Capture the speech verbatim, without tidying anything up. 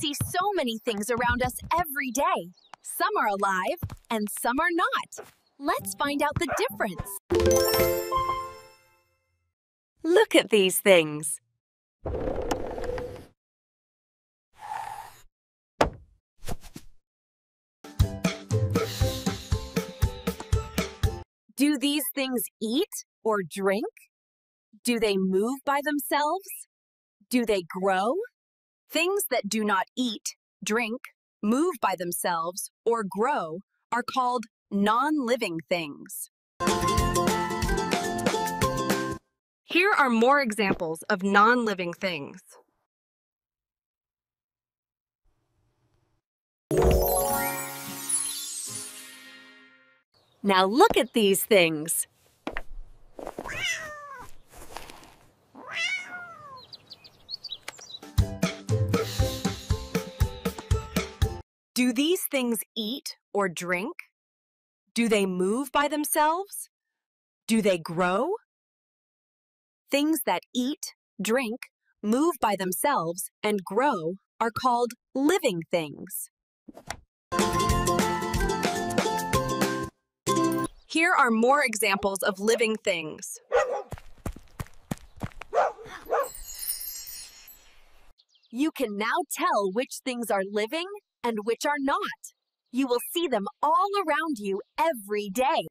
see so many things around us every day. Some are alive and some are not. Let's find out the difference. Look at these things. Do these things eat or drink? Do they move by themselves? Do they grow? Things that do not eat, drink, move by themselves, or grow are called non-living things. Here are more examples of non-living things. Now look at these things. Do these things eat or drink? Do they move by themselves? Do they grow? Things that eat, drink, move by themselves, and grow are called living things. Here are more examples of living things. You can now tell which things are living and which are not. You will see them all around you every day.